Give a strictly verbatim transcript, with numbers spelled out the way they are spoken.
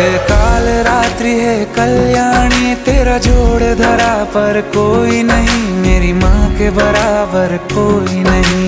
है काल रात्रि है कल्याणी, तेरा जोड़ धरा पर कोई नहीं, मेरी माँ के बराबर कोई नहीं।